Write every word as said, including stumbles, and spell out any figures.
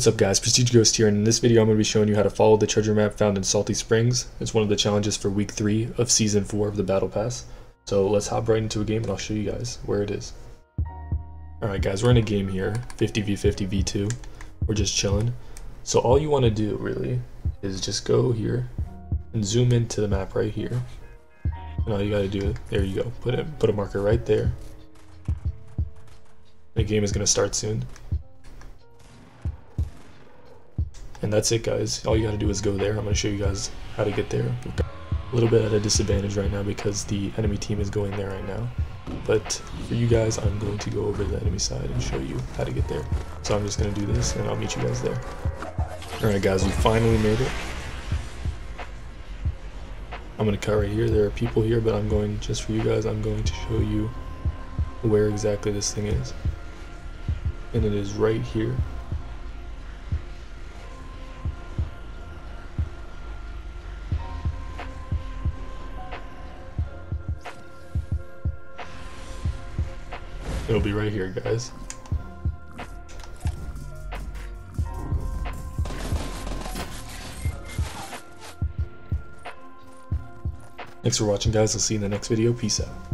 What's up guys, Prestige Ghost here, and in this video I'm going to be showing you how to follow the treasure map found in Salty Springs. It's one of the challenges for week three of season four of the battle pass. So let's hop right into a game and I'll show you guys where it is. Alright guys, we're in a game here, fifty v fifty v two. We're just chilling. So all you want to do really is just go here and zoom into the map right here. And all you got to do, there you go, put it, put a marker right there. The game is going to start soon. And that's it guys, all you gotta do is go there. I'm gonna show you guys how to get there. A little bit at a disadvantage right now because the enemy team is going there right now. But for you guys, I'm going to go over to the enemy side and show you how to get there. So I'm just gonna do this and I'll meet you guys there. Alright guys, we finally made it. I'm gonna cut right here. There are people here, but I'm going, just for you guys, I'm going to show you where exactly this thing is. And it is right here. It'll be right here, guys. Thanks for watching, guys. I'll see you in the next video. Peace out.